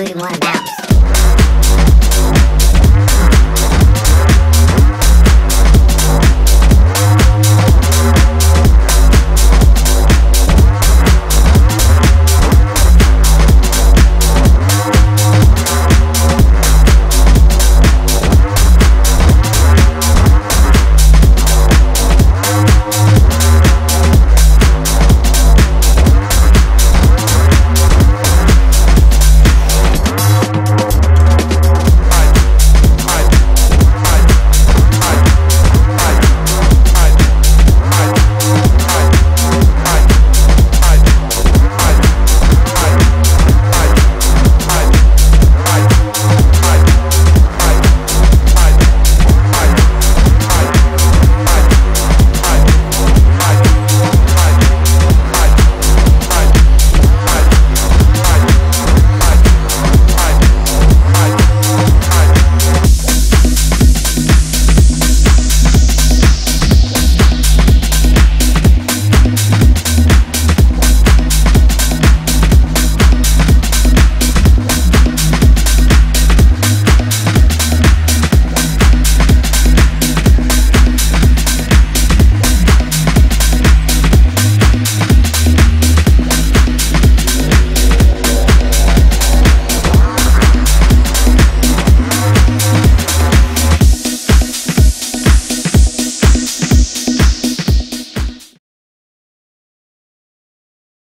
One.